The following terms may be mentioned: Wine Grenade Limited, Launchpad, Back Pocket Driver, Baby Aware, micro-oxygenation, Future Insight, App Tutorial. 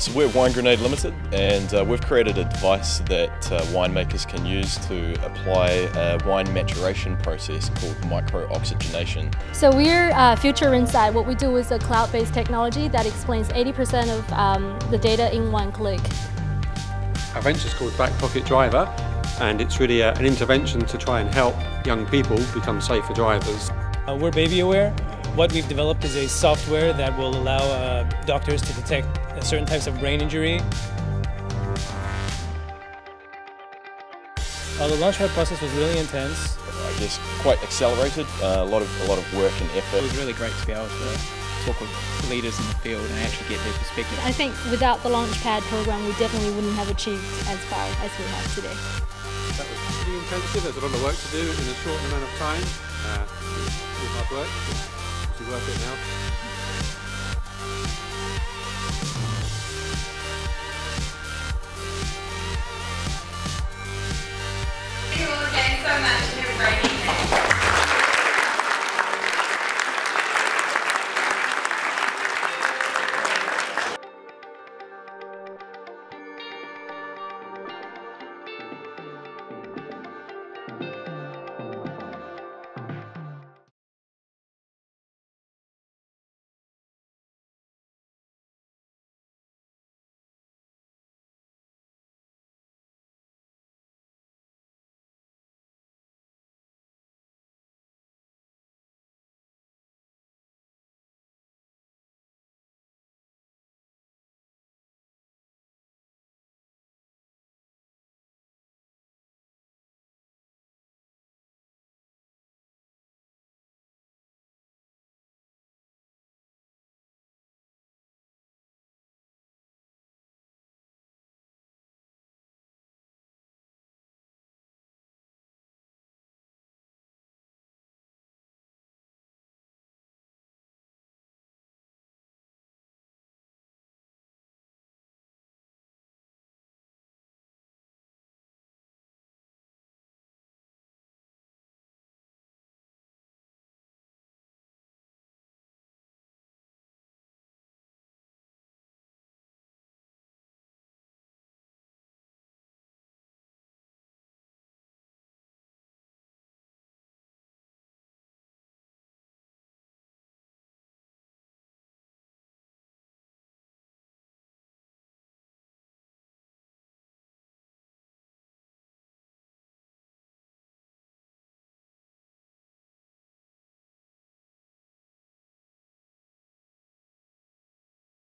So we're Wine Grenade Limited, and we've created a device that winemakers can use to apply a wine maturation process called micro-oxygenation. So we're Future Insight. What we do is a cloud-based technology that explains 80% of the data in one click. Our venture is called Back Pocket Driver, and it's really an intervention to try and help young people become safer drivers. We're Baby Aware. What we've developed is a software that will allow doctors to detect certain types of brain injury. The Launchpad process was really intense. I guess quite accelerated, a lot of work and effort. It was really great to be able to talk with leaders in the field and actually get their perspective. I think without the Launchpad program, we definitely wouldn't have achieved as far as we have today. That was pretty intensive. There's a lot of work to do in a short amount of time. It was hard work. It's worth it now. Thank you so much.